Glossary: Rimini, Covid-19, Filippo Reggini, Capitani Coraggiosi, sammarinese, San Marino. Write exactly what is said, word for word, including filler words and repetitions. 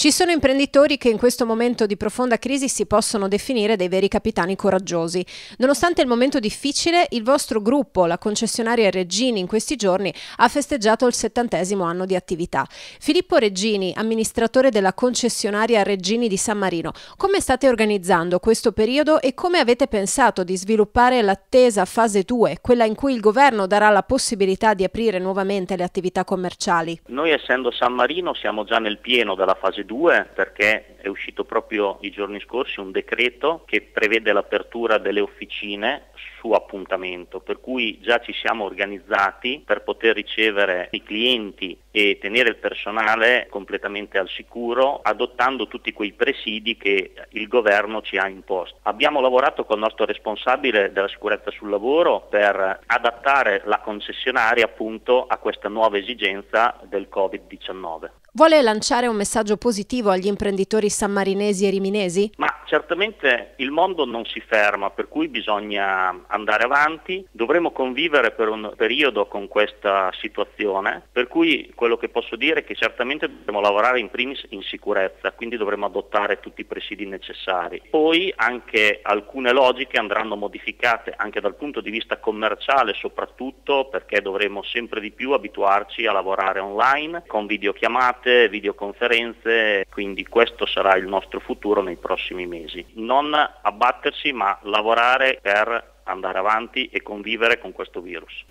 Ci sono imprenditori che in questo momento di profonda crisi si possono definire dei veri capitani coraggiosi. Nonostante il momento difficile, il vostro gruppo, la concessionaria Reggini, in questi giorni ha festeggiato il settantesimo anno di attività. Filippo Reggini, amministratore della concessionaria Reggini di San Marino, come state organizzando questo periodo e come avete pensato di sviluppare l'attesa fase due, quella in cui il governo darà la possibilità di aprire nuovamente le attività commerciali? Noi, essendo San Marino, siamo già nel pieno della fase due perché è uscito proprio i giorni scorsi un decreto che prevede l'apertura delle officine su appuntamento, per cui già ci siamo organizzati per poter ricevere i clienti e tenere il personale completamente al sicuro, adottando tutti quei presidi che il governo ci ha imposto. Abbiamo lavorato con il nostro responsabile della sicurezza sul lavoro per adattare la concessionaria appunto a questa nuova esigenza del Covid diciannove. Vuole lanciare un messaggio positivo agli imprenditori sammarinesi e riminesi? Ma certamente il mondo non si ferma, per cui bisogna andare avanti. Dovremo convivere per un periodo con questa situazione, per cui quello che posso dire è che certamente dobbiamo lavorare in primis in sicurezza, quindi dovremo adottare tutti i presidi necessari. Poi anche alcune logiche andranno modificate, anche dal punto di vista commerciale soprattutto, perché dovremo sempre di più abituarci a lavorare online, con videochiamate, videoconferenze, quindi questo sarà il nostro futuro nei prossimi mesi. Non abbattersi, ma lavorare per andare avanti e convivere con questo virus.